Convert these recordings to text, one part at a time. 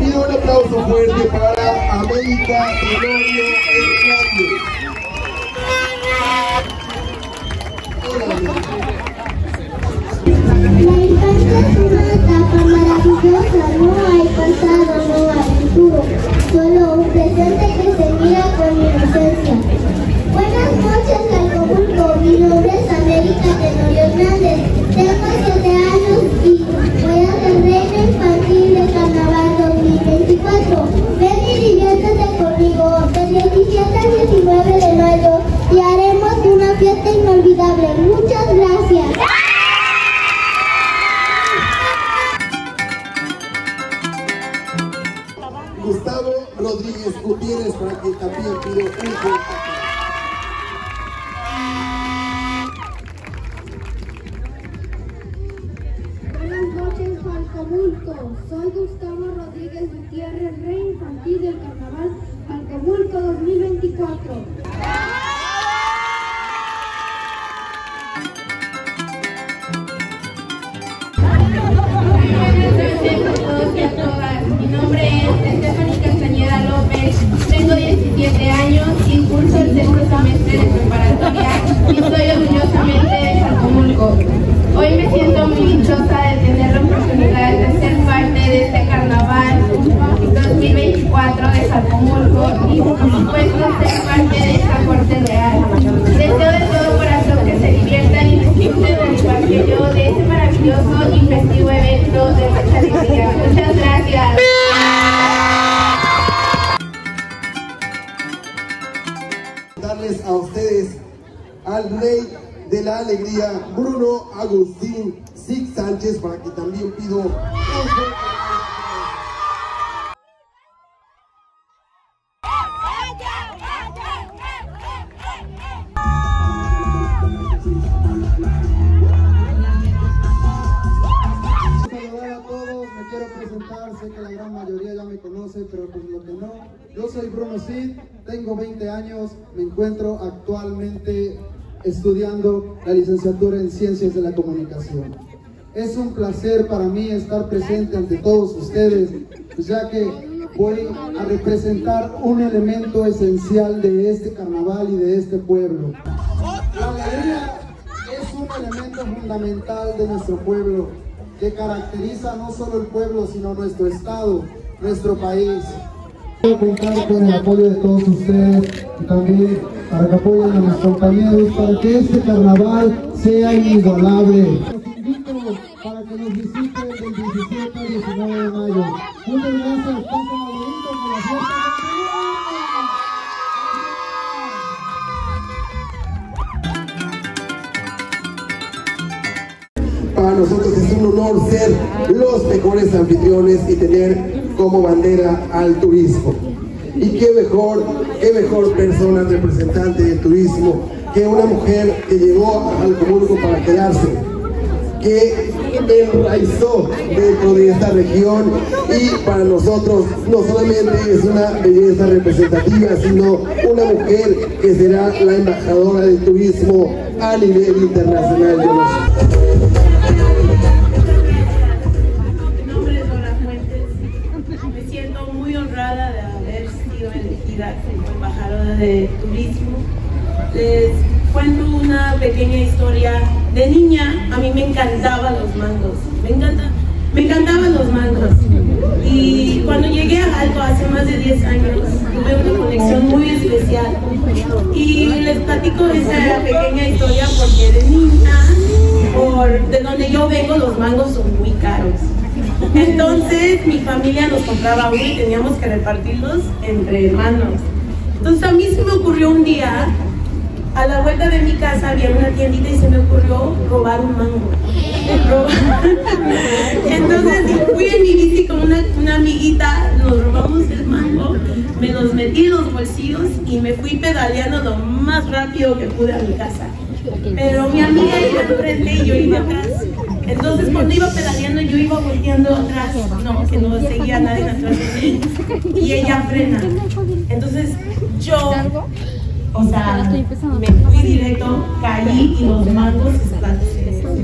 y un aplauso fuerte para América Elorio Hernández. La infancia es una etapa maravillosa, no hay pasado, no hay futuro, solo un presente que se mira con inocencia. Buenas noches, Jalcomulco, mi nombre es América Elorio Hernández, tengo 7 años y voy a ser reina infantil de Carnaval 2024. Ven y diviértete conmigo, del 17 al 19 de mayo, y haremos una fiesta inolvidable. Muchas gracias. Gustavo Rodríguez Gutiérrez, Franquita Piertido, hijo. Soy Gustavo Rodríguez Gutiérrez, rey infantil del Carnaval Jalcomulco 2024. Presento a todos y a todas. Mi nombre es Estefanía Castañeda López, tengo 17 años y curso el segundo semestre de preparatoria y soy orgullosamente de Jalcomulco. Hoy me siento muy dichosa de tener la oportunidad de ser parte de este Carnaval 2024 de Jalcomulco y por supuesto ser parte de esta corte real. Deseo de todo corazón que se diviertan y disfruten al igual que yo de este maravilloso y festivo evento de fecha histórica. Muchas gracias. Darles a ustedes al rey de la alegría, Bruno Agustín Cid Sánchez, para que también pido... Saludar a todos, me quiero presentar, sé que la gran mayoría ya me conoce, pero pues lo que no, yo soy Bruno Cid, tengo 20 años, me encuentro actualmente estudiando la licenciatura en Ciencias de la Comunicación. Es un placer para mí estar presente ante todos ustedes, ya que voy a representar un elemento esencial de este carnaval y de este pueblo. La alegría es un elemento fundamental de nuestro pueblo, que caracteriza no solo el pueblo, sino nuestro estado, nuestro país. Quiero contar con el apoyo de todos ustedes y también para que apoyen a mis compañeros para que este carnaval sea inigualable. Los invito para que nos visiten del 17 al 19 de mayo. Muchas gracias, pasen a bonito con la fiesta. Para nosotros es un honor ser los mejores anfitriones y tener como bandera al turismo. Y qué mejor persona representante del turismo que una mujer que llegó a Jalcomulco para quedarse, que enraizó dentro de esta región y para nosotros no solamente es una belleza representativa, sino una mujer que será la embajadora del turismo a nivel internacional de nosotros. De turismo. Les cuento una pequeña historia. De niña a mí me encantaban los mangos, me encantaban los mangos, y cuando llegué a Jalco hace más de 10 años tuve una conexión muy especial y les platico esa pequeña historia porque de niña, de donde yo vengo, los mangos son muy caros. Entonces mi familia nos compraba uno y teníamos que repartirlos entre hermanos. Entonces a mí se me ocurrió un día, a la vuelta de mi casa había una tiendita y se me ocurrió robar un mango. Entonces fui en mi bici con una amiguita, nos robamos el mango, me los metí en los bolsillos y me fui pedaleando lo más rápido que pude a mi casa. Pero mi amiga iba enfrente y yo iba atrás. Entonces cuando iba pedaleando yo iba volteando atrás, que no seguía nadie atrás de mí, y ella frena. Entonces yo, me fui directo, caí y los mangos se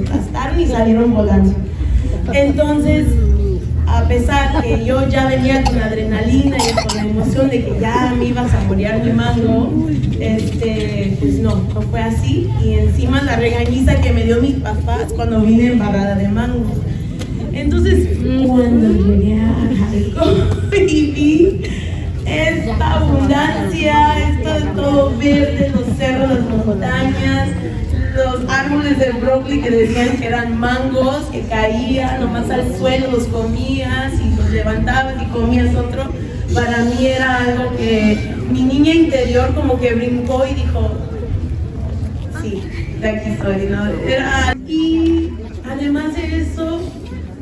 aplastaron y salieron volando. Entonces a pesar que yo ya venía con la adrenalina y con la emoción de que ya me iba a saborear mi mango, pues no fue así. Y encima la regañiza que me dio mis papás cuando vine embarrada de mango. Entonces, cuando llegué a Jalcomulco y vi esta abundancia, esto de todo verde, los cerros, las montañas, los árboles del brócoli que decían que eran mangos, que caían nomás al suelo, los comías y los levantabas y comías otro. Para mí era algo que mi niña interior como que brincó y dijo, sí, de aquí soy, ¿no? Y además de eso,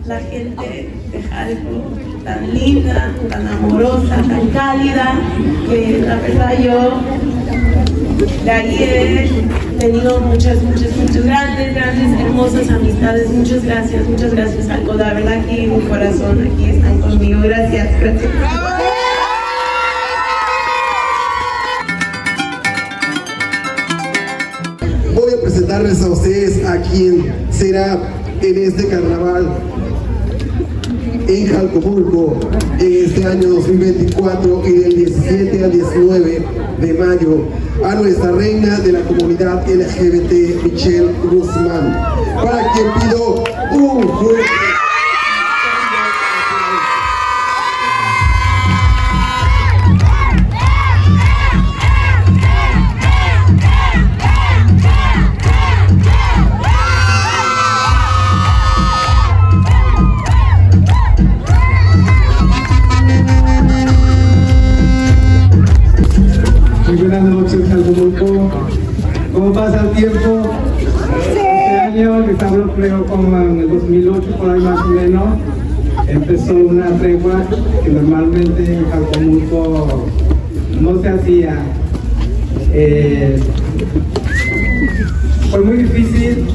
la gente de Jalco, tan linda, tan amorosa, tan cálida, que la verdad yo de ahí he tenido muchas grandes, hermosas amistades. Muchas gracias, Jalco. La verdad que mi corazón aquí están conmigo. Gracias. Voy a presentarles a ustedes a quien será en este carnaval en Jalcomulco en este año 2024 y del 17 al 19 de mayo, a nuestra reina de la comunidad LGBT, Michelle Guzmán, para quien pido un fuerte ¿Cómo pasa el tiempo? Este año, que estamos creo como en el 2008, por ahí más o menos, empezó una tregua que normalmente en Jalcomulco no se hacía. Fue muy difícil,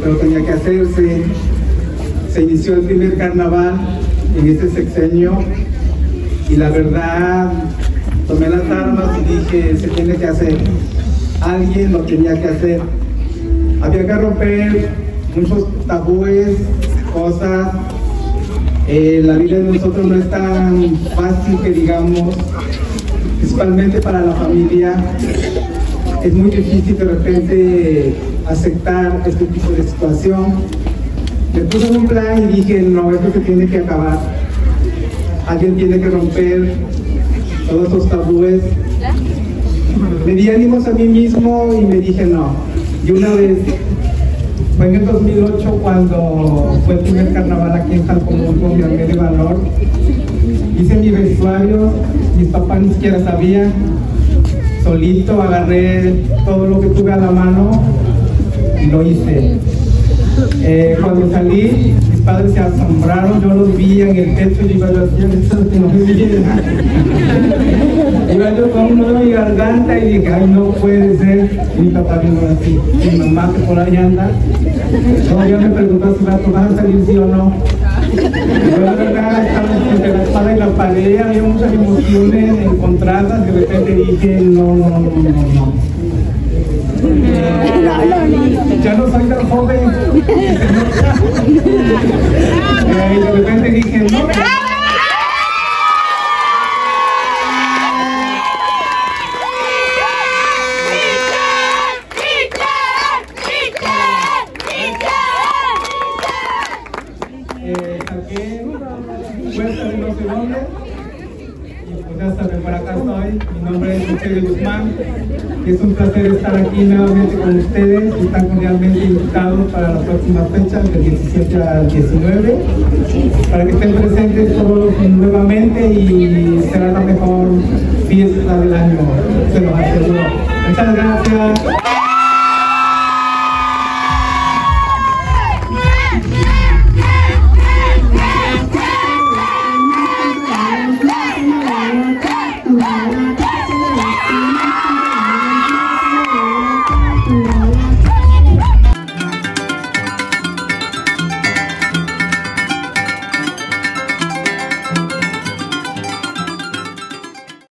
pero tenía que hacerse. Se inició el primer carnaval en este sexenio y la verdad, tomé las armas y dije, se tiene que hacer. Alguien lo tenía que hacer. Había que romper muchos tabúes, cosas. La vida de nosotros no es tan fácil que digamos, principalmente para la familia. Es muy difícil de repente aceptar este tipo de situación. Me puse un plan y dije, no, esto se tiene que acabar. Alguien tiene que romper todos esos tabúes. Me di ánimos a mí mismo y me dije no. Y una vez, fue en el 2008 cuando fue el primer carnaval aquí en Jalcomulco, me armé de valor. Hice mi vestuario, mis papás ni siquiera sabían. Solito agarré todo lo que tuve a la mano y lo hice. Cuando salí, mis padres se asombraron, yo los vi en el techo y iba yo así, que no me vienen. Iba yo con un nudo en mi garganta y dije, ay, no puede ser, mi papá vino así, mi mamá que por ahí anda. Yo me preguntaba si vas a salir sí o no. Yo la verdad estaba entre la espada y la pared, había muchas emociones encontradas, de repente dije, no. Ya no soy tan joven. Y de repente dije, no. Saqué puestas de no sé dónde. Y pues ya saben, por acá estoy. Mi nombre es Michelle Guzmán. Es un placer estar aquí nuevamente con ustedes. Están cordialmente invitados para la próxima fecha, del 17 al 19, para que estén presentes todos nuevamente y será la mejor fiesta del año. Se los aseguro. Muchas gracias.